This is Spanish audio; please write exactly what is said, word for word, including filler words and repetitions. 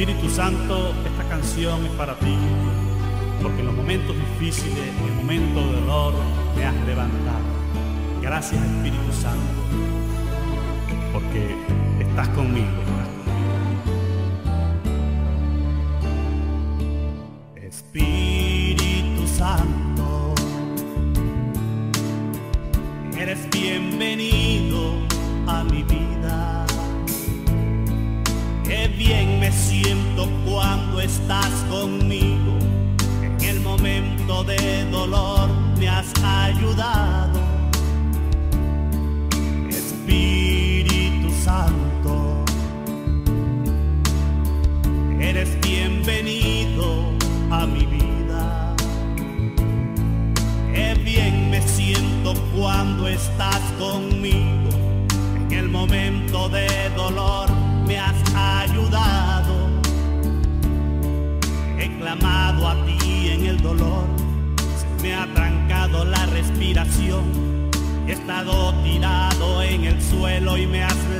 Espíritu Santo, esta canción es para ti, porque en los momentos difíciles, en el momento de dolor, me has levantado. Gracias, Espíritu Santo, porque estás conmigo, estás conmigo. Espíritu Santo, eres bienvenido a mi vida. Qué bien me siento cuando estás conmigo. En el momento de dolor me has ayudado. Espíritu Santo, eres bienvenido a mi vida. Qué bien me siento cuando estás conmigo. En el momento de dolor me has ayudado. He clamado a ti en el dolor, se me ha trancado la respiración, he estado tirado en el suelo y me has